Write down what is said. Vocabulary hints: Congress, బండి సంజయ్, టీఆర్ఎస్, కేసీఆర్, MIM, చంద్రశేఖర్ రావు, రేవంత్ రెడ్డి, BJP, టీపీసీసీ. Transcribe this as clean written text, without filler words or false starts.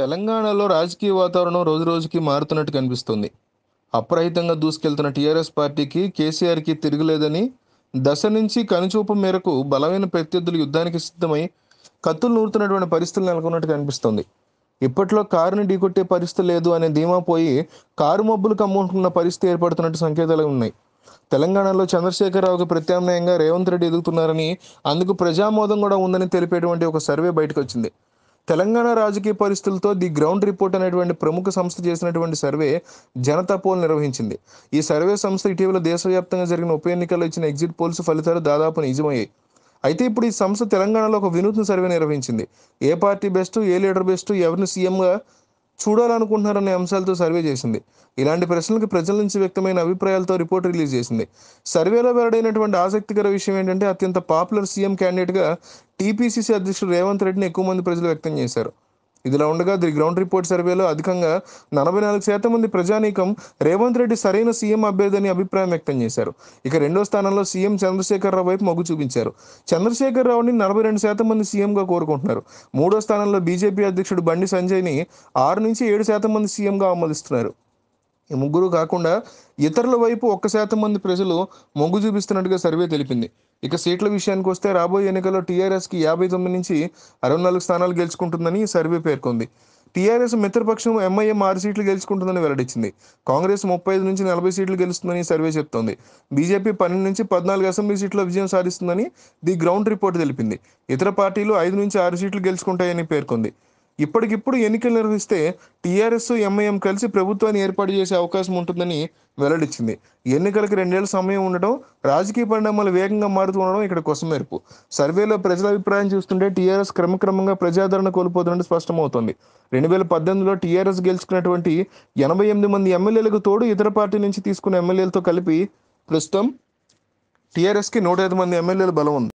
తెలంగాణలో రాజకీయ వాతావరణం రోజు రోజుకి మారుతున్నట్టు కనిపిస్తుంది. అప్రహితంగా దూసుకెళ్తున్న టీఆర్ఎస్ పార్టీకి కేసీఆర్కి తిరగలేదని దశ నుంచి కనుచూపు మేరకు బలమైన ప్రత్యర్థులు యుద్ధానికి సిద్ధమై కత్తులు నూరుతున్నటువంటి పరిస్థితులు నెలకొన్నట్టు కనిపిస్తుంది. ఇప్పట్లో కారుని ఢీకొట్టే పరిస్థితి లేదు అనే ధీమా పోయి కారు మబ్బులు కమ్ముకున్న పరిస్థితి ఏర్పడుతున్నట్టు సంకేతాలు ఉన్నాయి. తెలంగాణలో చంద్రశేఖర్ రావుకి ప్రత్యామ్నాయంగా రేవంత్ రెడ్డి ఎదుగుతున్నారని, అందుకు ప్రజామోదం కూడా ఉందని తెలిపేటువంటి ఒక సర్వే బయటకు వచ్చింది. తెలంగాణ రాజకీయ పరిస్థితులతో ది గ్రౌండ్ రిపోర్ట్ అనేటువంటి ప్రముఖ సంస్థ చేసినటువంటి సర్వే జనతా పోల్ నిర్వహించింది. ఈ సర్వే సంస్థ ఇటీవల దేశవ్యాప్తంగా జరిగిన ఉప ఎన్నికల్లో ఇచ్చిన ఎగ్జిట్ పోల్స్ ఫలితాలు దాదాపు నిజమయ్యాయి. అయితే ఇప్పుడు ఈ సంస్థ తెలంగాణలో ఒక వినూత్న సర్వే నిర్వహించింది. ఏ పార్టీ బెస్ట్, ఏ లీడర్ బెస్ట్, ఎవరిని సీఎంగా చూడాలనుకుంటున్నారనే అంశాలతో సర్వే చేసింది. ఇలాంటి ప్రశ్నలకు ప్రజల నుంచి వ్యక్తమైన అభిప్రాయాలతో రిపోర్ట్ రిలీజ్ చేసింది. సర్వేలో వెల్లడైనటువంటి ఆసక్తికర విషయం ఏంటంటే, అత్యంత పాపులర్ సీఎం క్యాండిడేట్గా టీపీసీసీ అధ్యక్షుడు రేవంత్ రెడ్డిని ఎక్కువ మంది ప్రజలు వ్యక్తం చేశారు. ఇదిలా ఉండగా ది గ్రౌండ్ రిపోర్ట్ సర్వేలో అధికంగా 44% మంది ప్రజానీకం రేవంత్ రెడ్డి సరైన సీఎం అభ్యర్థి అని అభిప్రాయం వ్యక్తం చేశారు. ఇక రెండో స్థానంలో సీఎం చంద్రశేఖర్ రావు వైపు మొగ్గు చూపించారు. చంద్రశేఖర్ రావుని 42% మంది సీఎంగా కోరుకుంటున్నారు. మూడో స్థానంలో బీజేపీ అధ్యక్షుడు బండి సంజయ్ని 6-7% మంది సీఎంగా ఆమోదిస్తున్నారు. ఈ ముగ్గురు కాకుండా ఇతరుల వైపు 1% మంది ప్రజలు మొగ్గు చూపిస్తున్నట్టుగా సర్వే తెలిపింది. ఇక సీట్ల విషయానికి వస్తే రాబోయే ఎన్నికల్లో టీఆర్ఎస్కి 59-64 స్థానాలు గెలుచుకుంటుందని సర్వే పేర్కొంది. టీఆర్ఎస్ మిత్రపక్షం ఎంఐఎం 6 సీట్లు గెలుచుకుంటుందని వెల్లడించింది. కాంగ్రెస్ 35-40 సీట్లు గెలుస్తుందని సర్వే చెప్తోంది. బీజేపీ 12-14 అసెంబ్లీ సీట్ల విజయం సాధిస్తుందని ది గ్రౌండ్ రిపోర్ట్ తెలిపింది. ఇతర పార్టీలు 5-6 సీట్లు గెలుచుకుంటాయని పేర్కొంది. ఇప్పటికిప్పుడు ఎన్నికలు నిర్వహిస్తే టీఆర్ఎస్, ఎంఐఎం కలిసి ప్రభుత్వాన్ని ఏర్పాటు చేసే అవకాశం ఉంటుందని వెల్లడించింది. ఎన్నికలకు 2 ఏళ్ల సమయం ఉండటం, రాజకీయ పరిణామాలు వేగంగా మారుతూ ఉండడం ఇక్కడ కొసమెరుపు. సర్వేలో ప్రజల అభిప్రాయం చూస్తుంటే టీఆర్ఎస్ క్రమక్రమంగా ప్రజాదరణ కోల్పోతున్నట్టు స్పష్టమవుతోంది. 2018లో టీఆర్ఎస్ గెలుచుకున్నటువంటి 88 మంది ఎమ్మెల్యేలకు తోడు ఇతర పార్టీ నుంచి తీసుకున్న ఎమ్మెల్యేలతో కలిపి ప్రస్తుతం టీఆర్ఎస్కి 105 మంది ఎమ్మెల్యేల బలం ఉంది.